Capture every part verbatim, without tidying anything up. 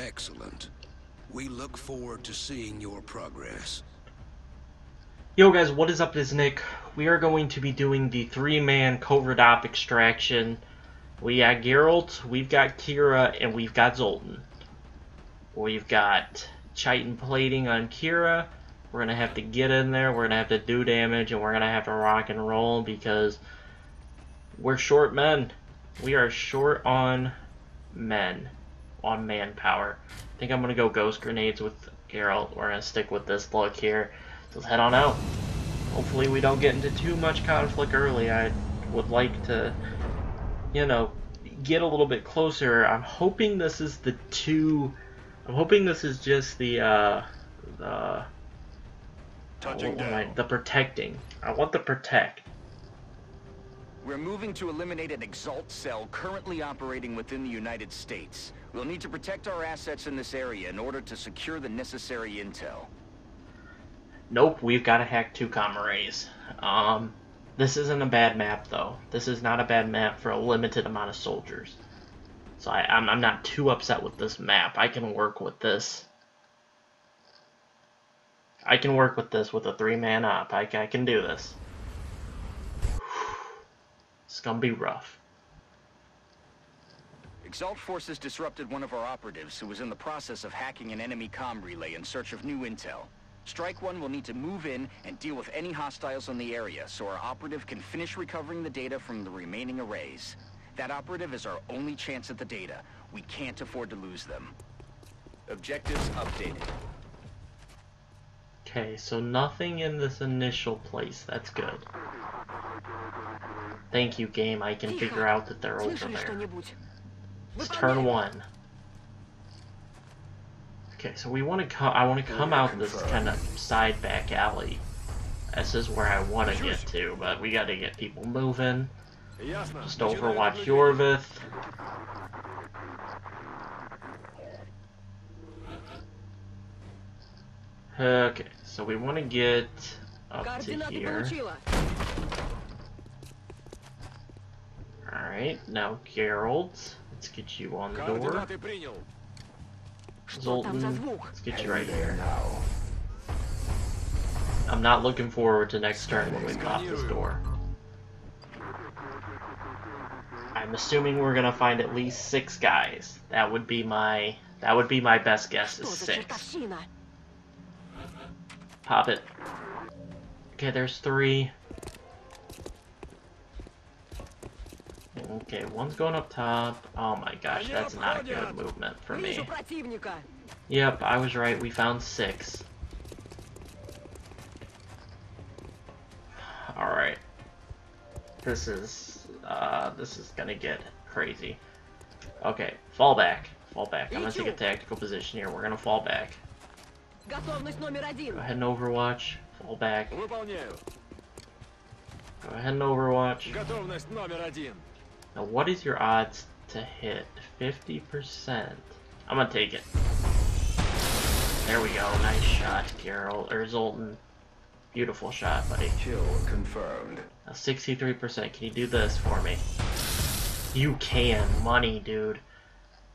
Excellent. We look forward to seeing your progress. Yo guys, what is up? It's Nick. We are going to be doing the three-man covert op extraction. We got Geralt, we've got Kira, and we've got Zoltan. We've got Chitin plating on Kira. We're gonna have to get in there, we're gonna have to do damage, and we're gonna have to rock and roll because we're short men. We are short on men, on manpower. I think I'm gonna go ghost grenades with Geralt. We're gonna stick with this look here. Let's head on out. Hopefully we don't get into too much conflict early. I would like to, you know, get a little bit closer. I'm hoping this is the two. I'm hoping this is just the uh, the touching down. I, the protecting. I want the protect. We're moving to eliminate an Exalt cell currently operating within the United States. We'll need to protect our assets in this area in order to secure the necessary intel. Nope, we've got to hack two comma rays. Um, this isn't a bad map, though. This is not a bad map for a limited amount of soldiers. So I, I'm, I'm not too upset with this map. I can work with this. I can work with this with a three-man op. I, I can do this. It's gonna be rough. Exalt forces disrupted one of our operatives who was in the process of hacking an enemy comm relay in search of new intel. Strike One will need to move in and deal with any hostiles in the area so our operative can finish recovering the data from the remaining arrays. That operative is our only chance at the data. We can't afford to lose them. Objectives updated. Okay, so nothing in this initial place. That's good. Thank you, game. I can figure out that they're over there. It's turn one. Okay, so we want to come. I want to come out this kind of side back alley. This is where I want to get to, but we got to get people moving. Just overwatch Yorveth. Okay, so we want to get up to here. Alright, now Geralt, let's get you on the door. Zoltan, let's get you right here. I'm not looking forward to next turn when we pop this door. I'm assuming we're gonna find at least six guys. That would be my that would be my best guess is six. Pop it. Okay, there's three. Okay, one's going up top. Oh my gosh, that's not good movement for me. Yep, I was right. We found six. Alright. This is, uh, this is gonna get crazy. Okay, fall back. Fall back. I'm gonna take a tactical position here. We're gonna fall back. Go ahead and overwatch. Fall back. Go ahead and overwatch. Now, what is your odds to hit? fifty percent. I'm gonna take it. There we go. Nice shot, Geralt. Or Zoltan. Beautiful shot, buddy. Kill confirmed. Now, sixty-three percent. Can you do this for me? You can. Money, dude.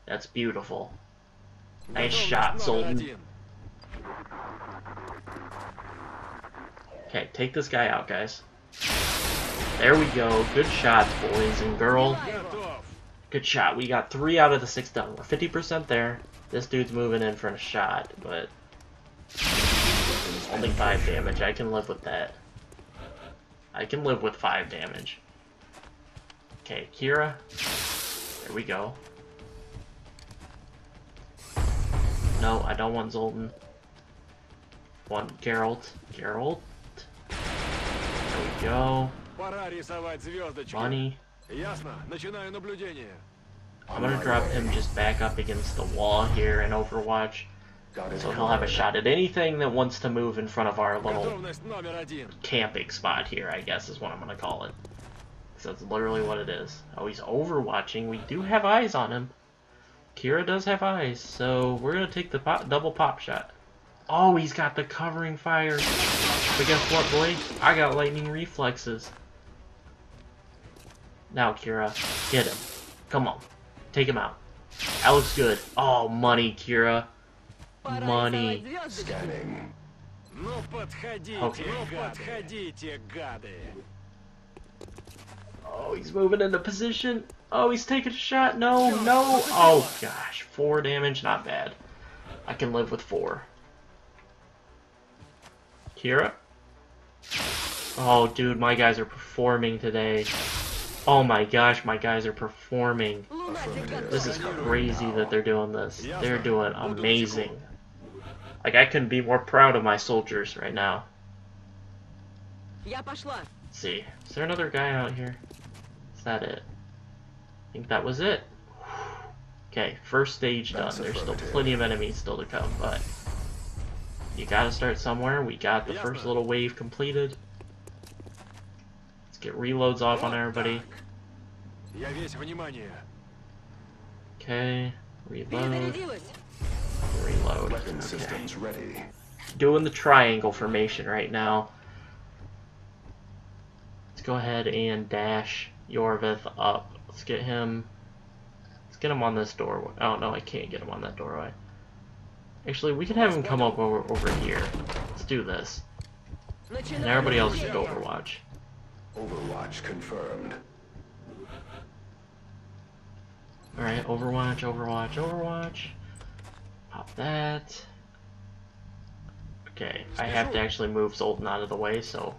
That's beautiful. Nice shot, Zoltan. Okay, take this guy out, guys. There we go. Good shots, boys and girl. Good shot. We got three out of the six done. We're fifty percent there. This dude's moving in for a shot, but only five damage. I can live with that. I can live with five damage. Okay, Kira. There we go. No, I don't want Zoltan. One Geralt. Geralt. There we go. Money. I'm gonna drop him just back up against the wall here in Overwatch, so he'll have a shot at anything that wants to move in front of our little camping spot here, I guess is what I'm gonna call it. Because that's literally what it is. Oh, he's overwatching. We do have eyes on him. Kira does have eyes, so we're gonna take the pop, double pop shot. Oh, he's got the covering fire. But guess what, boy? I got lightning reflexes. Now, Kira, get him. Come on. Take him out. That looks good. Oh, money, Kira. Money. Scanning. Okay. Oh, he's moving into position. Oh, he's taking a shot. No, no. Oh, gosh. Four damage. Not bad. I can live with four. Kira? Oh, dude, my guys are performing today. Oh my gosh, my guys are performing. This is crazy that they're doing this. They're doing amazing. Like, I couldn't be more proud of my soldiers right now. Let's see. Is there another guy out here? Is that it? I think that was it. Okay, first stage done. There's still plenty of enemies still to come, but you gotta start somewhere. We got the first little wave completed. Let's get reloads off on everybody. Okay, reload. Reload. Okay. Doing the triangle formation right now. Let's go ahead and dash Yorveth up. Let's get him. Let's get him on this doorway. Oh no, I can't get him on that doorway. Actually, we can have him come up over over here. Let's do this. And everybody else should overwatch. Overwatch confirmed. Alright, overwatch, overwatch, overwatch. Pop that. Okay, I have to actually move Zoltan out of the way, so...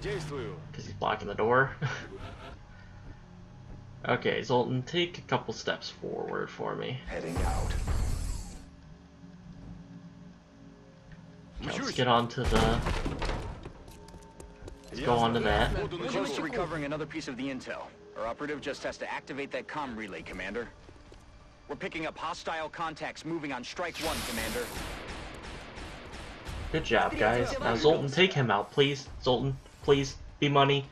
because he's blocking the door. Okay, Zoltan, take a couple steps forward for me. Heading out. Okay, let's get on to the... Let's go on to that. Close to recovering another piece of the intel. Our operative just has to activate that comm relay, Commander. We're picking up hostile contacts moving on strike one, Commander. Good job, guys. Now, Zoltan, take him out, please. Zoltan, please, be money.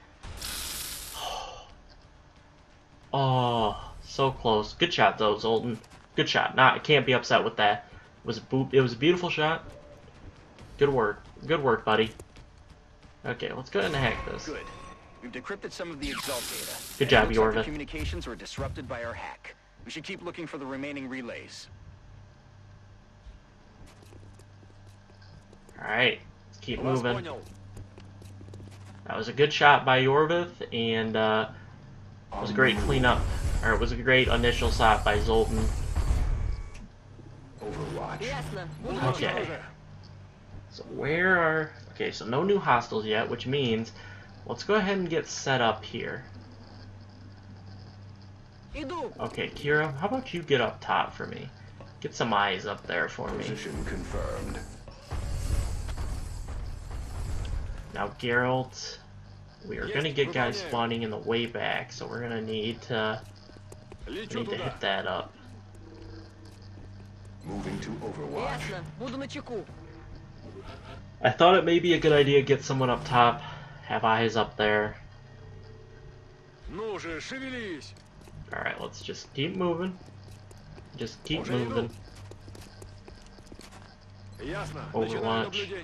Oh, so close. Good shot, though, Zoltan. Good shot. Nah, I can't be upset with that. It was a, bo it was a beautiful shot. Good work. Good work, buddy. Okay, let's go ahead and hack this. Good. We've decrypted some of the Exalt data. Good job, Yorveth. Communications were disrupted by our hack. We should keep looking for the remaining relays. All right, let's keep moving. That was a good shot by Yorveth, and uh, it was a great cleanup. Or it was a great initial shot by Zoltan. Overwatch. Okay. So where are? Okay, so no new hostiles yet, which means let's go ahead and get set up here. Okay, Kira, how about you get up top for me? Get some eyes up there for me. Position confirmed. Now, Geralt, we are gonna get guys spawning in the way back, so we're gonna need to we need to hit that up. Moving to Overwatch. I thought it may be a good idea to get someone up top, have eyes up there. Alright, let's just keep moving. Just keep moving. Overwatch.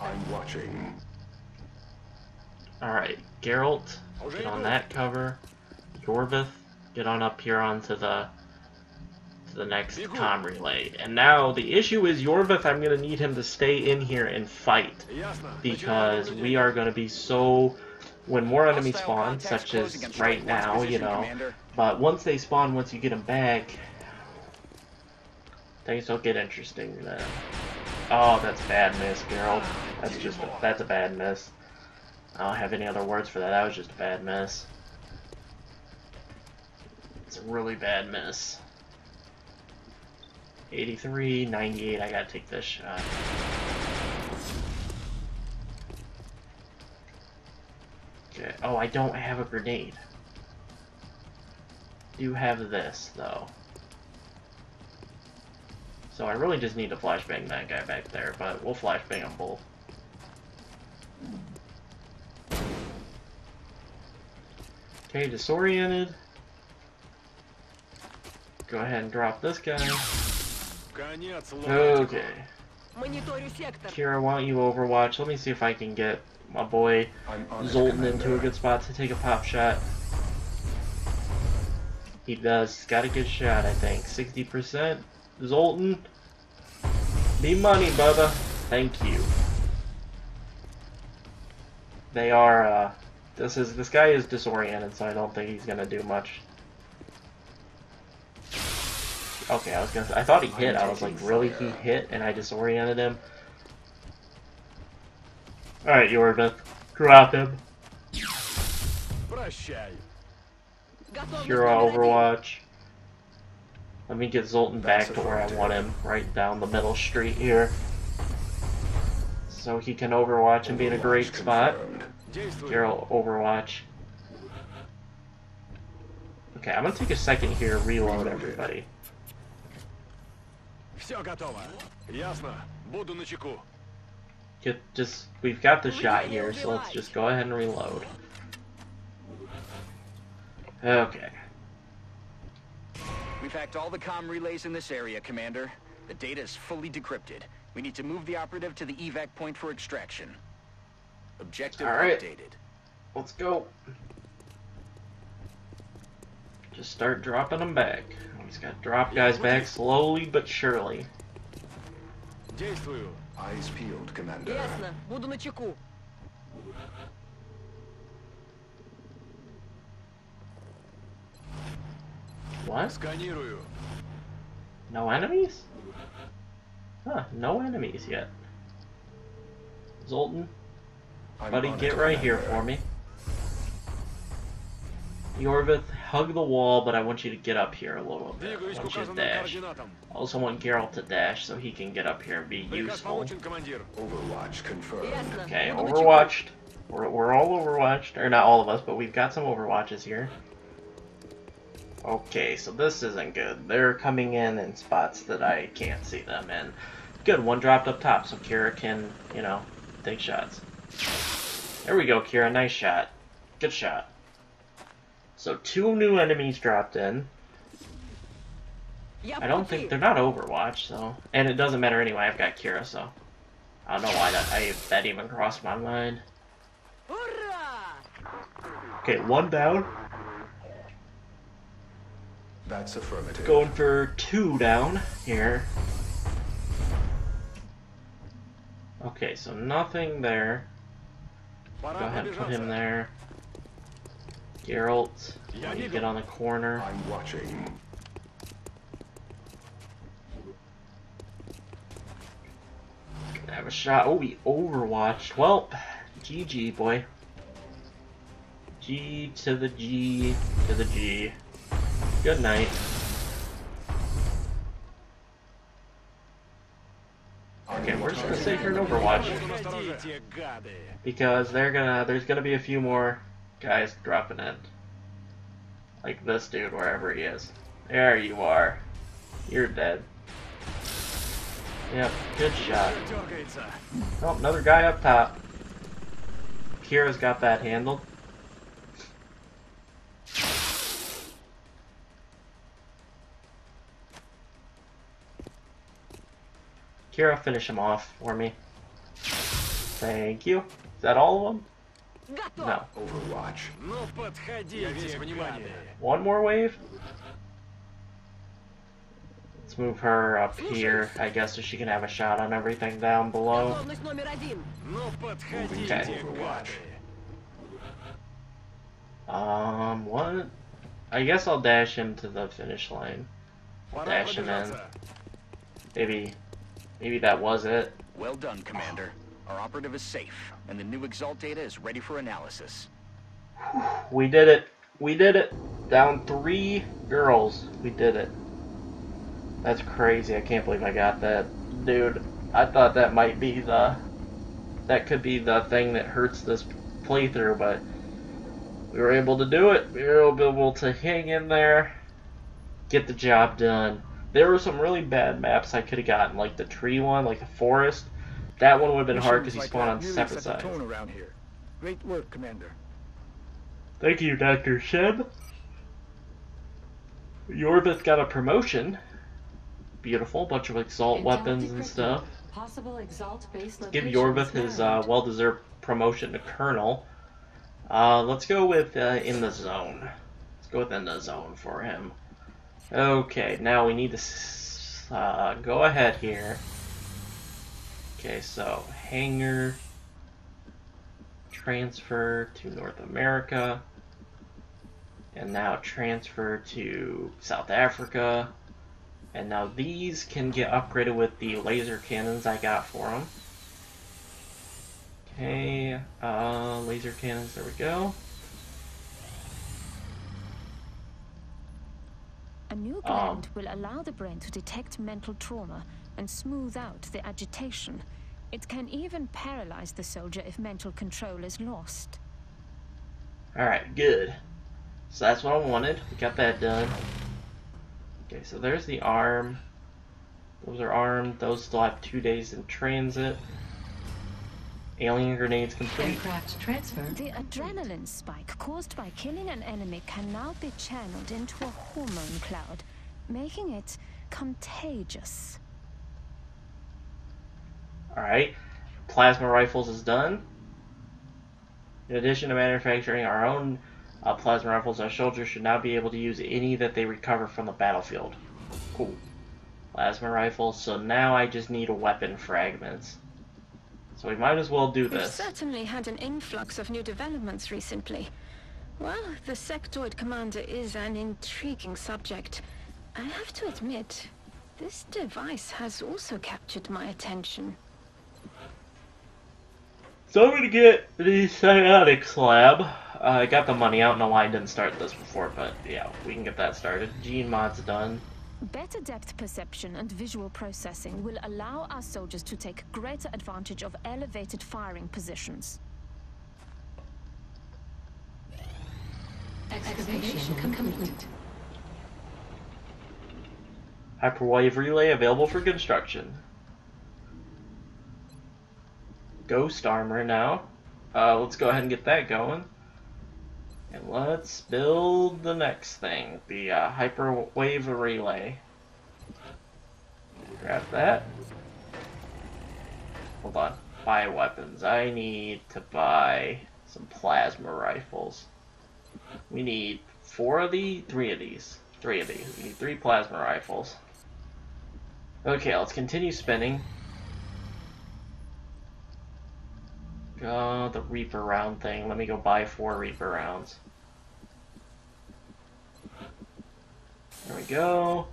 I'm watching. Alright, Geralt, get on that cover. Yorveth, get on up here onto the... the next comm relay. And now the issue is Yorveth, I'm going to need him to stay in here and fight, because we are going to be so, when more enemies spawn, such as right now, you know, but once they spawn, once you get them back, things will get interesting then. Oh, that's bad miss, Geralt. That's just a, that's a bad miss. I don't have any other words for that. That was just a bad miss. It's a really bad miss. eighty-three, ninety-eight, I gotta take this shot. Okay. Oh, I don't have a grenade. I do have this, though. So I really just need to flashbang that guy back there, but we'll flashbang them both. Okay, disoriented. Go ahead and drop this guy. Okay. Kira, why don't you overwatch? Let me see if I can get my boy Zoltan into a good spot to take a pop shot. He does. Got a good shot, I think. sixty percent. Zoltan. Need money, Bubba. Thank you. They are, uh... This is this guy is disoriented, so I don't think he's gonna do much. Okay, I was gonna. I thought he hit. I was like, really? He hit, and I disoriented him. All right, Yorveth, drop him. Kira, Overwatch. Let me get Zoltan back to where I want him, right down the middle street here, so he can Overwatch and be in a great spot. Geralt, Overwatch. Okay, I'm gonna take a second here, reload everybody. Get, just, we've got the shot here, so let's just go ahead and reload. Okay. We've hacked all the comm relays in this area, Commander. The data is fully decrypted. We need to move the operative to the evac point for extraction. Objective right. Updated. Let's go. Just start dropping them back. We just gotta drop guys back slowly but surely. Eyes peeled, Commander. What? No enemies? Huh, no enemies yet. Zoltan? Buddy, get right here for me. Yorveth, hug the wall, but I want you to get up here a little bit. I want you to dash. I also want Geralt to dash so he can get up here and be useful. Overwatch confirmed. Okay, overwatched. We're, we're all overwatched. Or not all of us, but we've got some overwatches here. Okay, so this isn't good. They're coming in in spots that I can't see them in. Good, one dropped up top so Kira can, you know, take shots. There we go, Kira. Nice shot. Good shot. So two new enemies dropped in. I don't think they're not Overwatch, so and it doesn't matter anyway. I've got Kira, so I don't know why that I, that even crossed my mind. Okay, one down. That's affirmative. Going for two down here. Okay, so nothing there. Go ahead and put him there. Geralt, you get on the corner. I'm watching. Gonna have a shot. Oh, we overwatched. Well, G G, boy. G to the G to the G. Good night. Okay, we're just gonna sit here and overwatch because they're gonna. There's gonna be a few more guys dropping in, like this dude wherever he is. There you are. You're dead. Yep, good shot. Oh, another guy up top. Kira's got that handled. Kira, finish him off for me. Thank you. Is that all of them? No. Overwatch. One more wave? Let's move her up here, I guess, so she can have a shot on everything down below. Okay. Um, what? I guess I'll dash him to the finish line. I'll dash him in. Maybe... Maybe that was it. Well done, Commander. Our operative is safe, and the new Exalt data is ready for analysis. We did it. We did it. Down three girls. We did it. That's crazy. I can't believe I got that. Dude, I thought that might be the... That could be the thing that hurts this playthrough, but... We were able to do it. We were able to hang in there. Get the job done. There were some really bad maps I could have gotten, like the tree one, like the forest. That one would have been hard because he spawned on separate sides. Great work, Commander. Thank you, Doctor Sheb. Yorveth got a promotion. Beautiful, bunch of Exalt weapons and stuff. Let's give Yorveth his uh, well-deserved promotion to Colonel. Uh, let's go with uh, In the Zone. Let's go within the zone for him. Okay, now we need to uh, go ahead here. Okay, so hangar, transfer to North America, and now transfer to South Africa. And now these can get upgraded with the laser cannons I got for them. Okay, uh, laser cannons, there we go. A new gland um, will allow the brain to detect mental trauma and smooth out the agitation. It can even paralyze the soldier if mental control is lost. Alright, good. So that's what I wanted. We got that done. Okay, so there's the arm. Those are armed. Those still have two days in transit. Alien grenades complete. Aircraft transfer. The adrenaline spike caused by killing an enemy can now be channeled into a hormone cloud, making it contagious. Alright, plasma rifles is done. In addition to manufacturing our own uh, plasma rifles, our soldiers should now be able to use any that they recover from the battlefield. Cool. Plasma rifles, so now I just need a weapon fragments. So we might as well do this. We've certainly had an influx of new developments recently. Well, the Sectoid commander is an intriguing subject. I have to admit, this device has also captured my attention. So I'm gonna get the Psionics Lab. Uh, I got the money out, I don't know why I didn't start this before, but yeah, we can get that started. Gene mod's done. Better depth perception and visual processing will allow our soldiers to take greater advantage of elevated firing positions. Excavation complete. Hyperwave relay available for construction. Ghost armor now. Uh, let's go ahead and get that going. And let's build the next thing, the uh, hyperwave relay. Grab that. Hold on. Buy weapons. I need to buy some plasma rifles. We need four of these, three of these, three of these. We need three plasma rifles. Okay, let's continue spinning. Uh, the Reaper round thing. Let me go buy four Reaper rounds. There we go.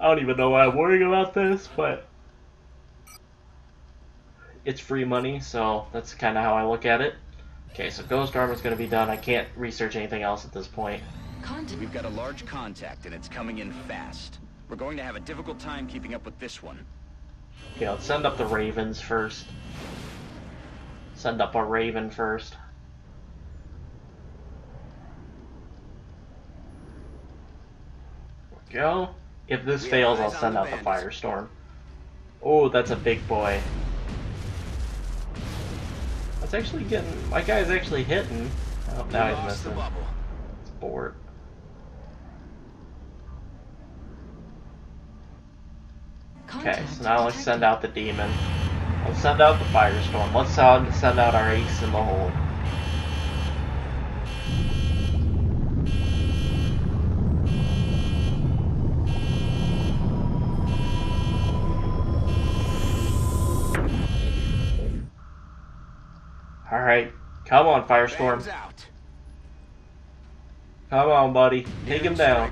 I don't even know why I'm worrying about this, but it's free money, so that's kind of how I look at it. Okay, so Ghost Armor's going to be done. I can't research anything else at this point. We've got a large contact, and it's coming in fast. We're going to have a difficult time keeping up with this one. Okay, let's send up the Ravens first. Send up a Raven first. There we go. If this fails, I'll send out the Firestorm. Oh, that's a big boy. That's actually getting... My guy's actually hitting. Oh, now he's missing. It's bored. Okay, so now let's send out the Demon. Let's send out the Firestorm. Let's send out our ace in the hole. Alright. Come on, Firestorm. Come on, buddy. Take him down.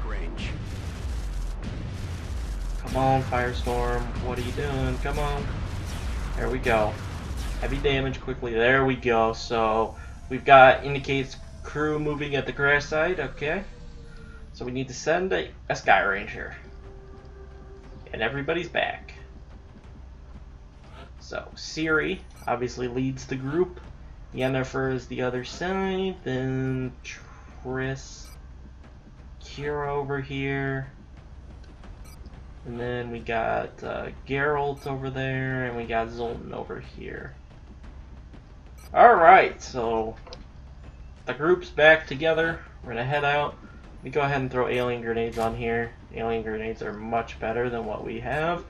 Come on, Firestorm. What are you doing? Come on. There we go. Heavy damage quickly. There we go. So we've got indicates crew moving at the crash site. Okay. So we need to send a, a Sky Ranger. And everybody's back. So Ciri obviously leads the group. Yennefer is the other side. Then Triss. Kira over here. And then we got uh, Geralt over there, and we got Zoltan over here. Alright, so the group's back together. We're going to head out. Let me go ahead and throw alien grenades on here. Alien grenades are much better than what we have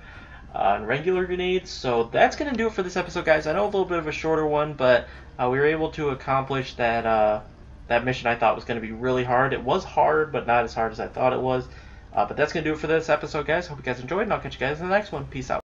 on uh, regular grenades. So that's going to do it for this episode, guys. I know a little bit of a shorter one, but uh, we were able to accomplish that... Uh, That mission I thought was going to be really hard. It was hard, but not as hard as I thought it was. Uh, but that's going to do it for this episode, guys. Hope you guys enjoyed, and I'll catch you guys in the next one. Peace out.